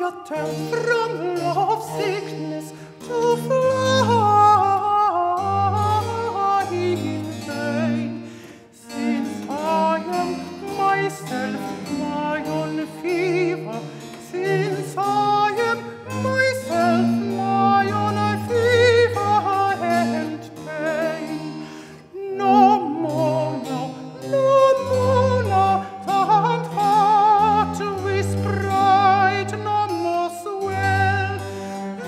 jag tömt från lovsicknes to fly in vain. Since I am myself my own fever, since I am myself my own fever and pain. No more now, no more now, that heart with pride no more swell.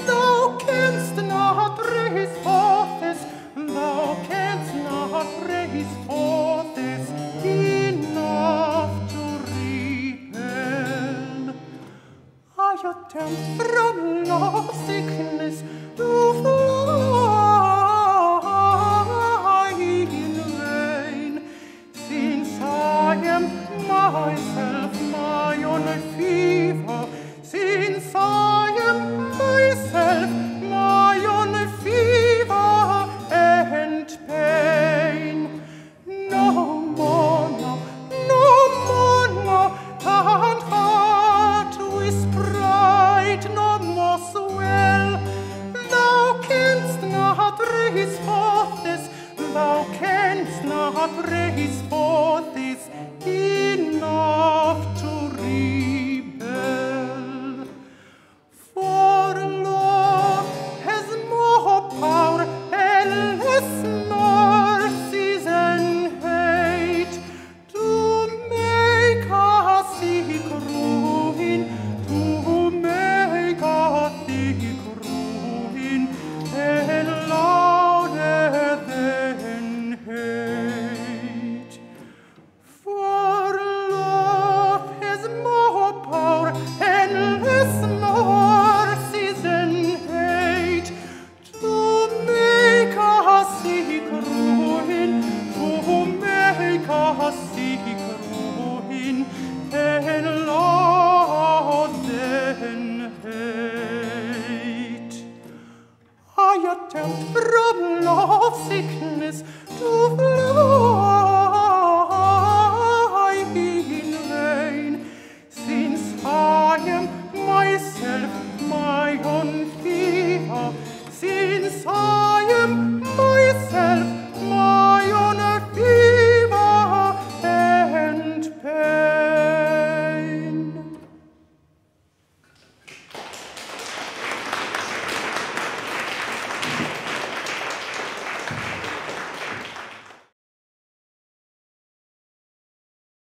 Thou canst not raise forth this, thou canst not raise forth this enough to repel. I attempt from love sickness to fly in vain. Since I am myself my own fever, since I am myself my own fever and pain. No more now, no more now, that heart with pride no more swell. Thou canst not raise forth this, thou canst not raise forth this.